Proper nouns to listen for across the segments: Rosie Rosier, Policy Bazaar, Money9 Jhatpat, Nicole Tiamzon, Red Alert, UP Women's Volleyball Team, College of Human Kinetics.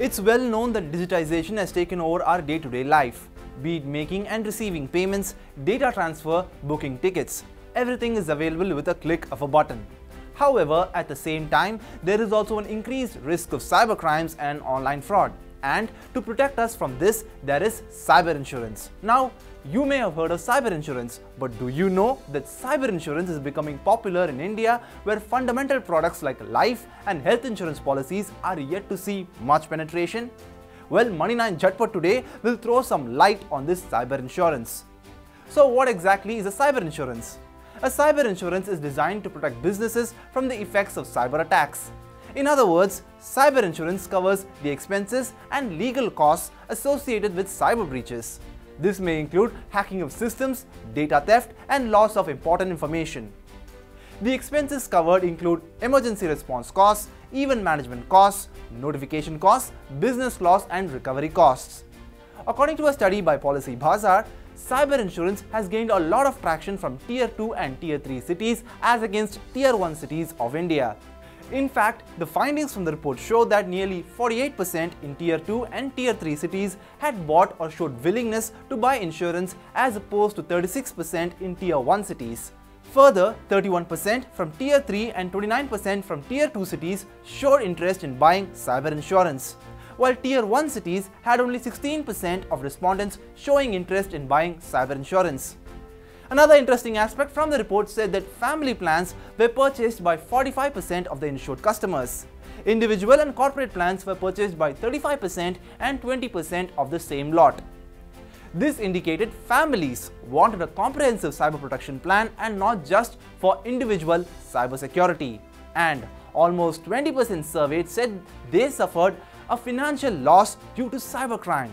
It's well known that digitization has taken over our day-to-day life, be it making and receiving payments, data transfer, booking tickets. Everything is available with a click of a button. However, at the same time, there is also an increased risk of cybercrimes and online fraud. And to protect us from this, there is cyber insurance. Now, you may have heard of cyber insurance, but do you know that cyber insurance is becoming popular in India, where fundamental products like life and health insurance policies are yet to see much penetration? Well, Money9 Jhatpat today will throw some light on this cyber insurance. So what exactly is a cyber insurance? A cyber insurance is designed to protect businesses from the effects of cyber attacks. In other words, cyber insurance covers the expenses and legal costs associated with cyber breaches. This may include hacking of systems, data theft, and loss of important information. The expenses covered include emergency response costs, event management costs, notification costs, business loss, and recovery costs. According to a study by Policy Bazaar, cyber insurance has gained a lot of traction from Tier 2 and Tier 3 cities as against Tier 1 cities of India. In fact, the findings from the report show that nearly 48% in Tier 2 and Tier 3 cities had bought or showed willingness to buy insurance as opposed to 36% in Tier 1 cities. Further, 31% from Tier 3 and 29% from Tier 2 cities showed interest in buying cyber insurance, while Tier 1 cities had only 16% of respondents showing interest in buying cyber insurance. Another interesting aspect from the report said that family plans were purchased by 45% of the insured customers. Individual and corporate plans were purchased by 35% and 20% of the same lot. This indicated families wanted a comprehensive cyber protection plan and not just for individual cybersecurity. And almost 20% surveyed said they suffered a financial loss due to cybercrime.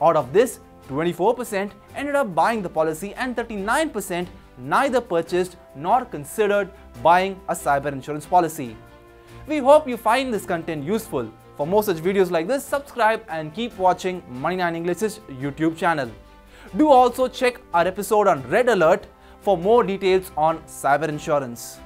Out of this, 24% ended up buying the policy and 39% neither purchased nor considered buying a cyber insurance policy. We hope you find this content useful. For more such videos like this, subscribe and keep watching Money9 English's YouTube channel. Do also check our episode on Red Alert for more details on cyber insurance.